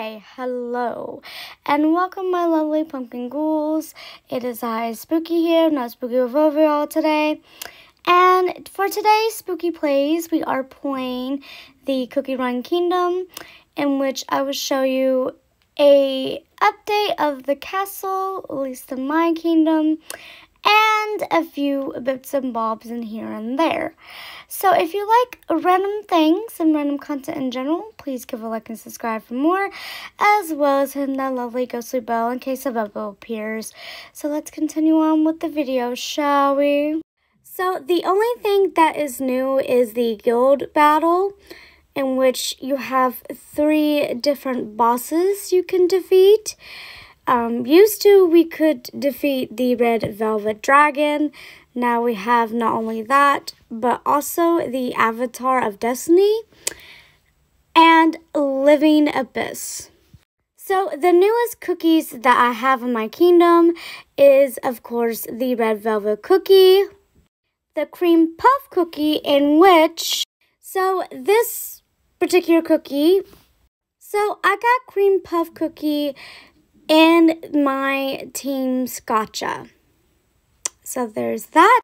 Hi, hello, and welcome my lovely pumpkin ghouls. It is I, Spooky here, not Spooky with Overall today. And for today's Spooky Plays, we are playing the Cookie Run Kingdom, in which I will show you a update of the castle, at least in my kingdom, and a few bits and bobs in here and there. So if you like random things and random content in general, please give a like and subscribe for more, as well as hitting that lovely ghostly bell in case a bubble appears. So let's continue on with the video, shall we? So the only thing that is new is the guild battle, in which you have 3 different bosses you can defeat. Used to, we could defeat the Red Velvet Dragon. Now we have not only that, but also the Avatar of Destiny and Living Abyss. So the newest cookies that I have in my kingdom is, of course, the Red Velvet Cookie, the Cream Puff Cookie, in which... So this particular cookie... So I got Cream Puff Cookie and my team's gotcha. So there's that.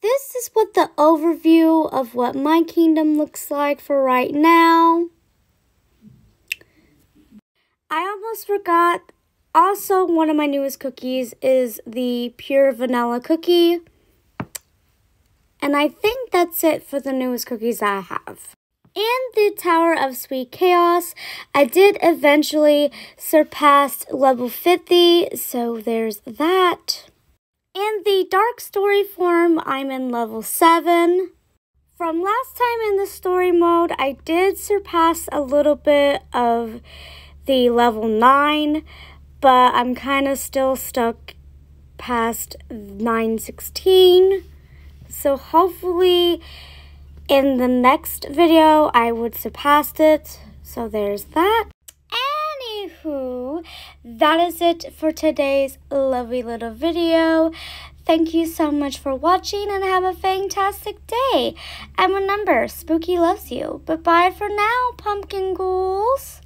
This is what the overview of what my kingdom looks like for right now. I almost forgot. Also, one of my newest cookies is the Pure Vanilla Cookie. And I think that's it for the newest cookies I have. In the Tower of Sweet Chaos, I did eventually surpass level 50, so there's that. In the Dark Story form, I'm in level 7. From last time in the story mode, I did surpass a little bit of the level 9, but I'm kind of still stuck past 916, so hopefully... in the next video, I would surpass it, so there's that. Anywho, that is it for today's lovely little video. Thank you so much for watching and have a fantastic day. And remember, Spooky loves you. Bye-bye for now, pumpkin ghouls.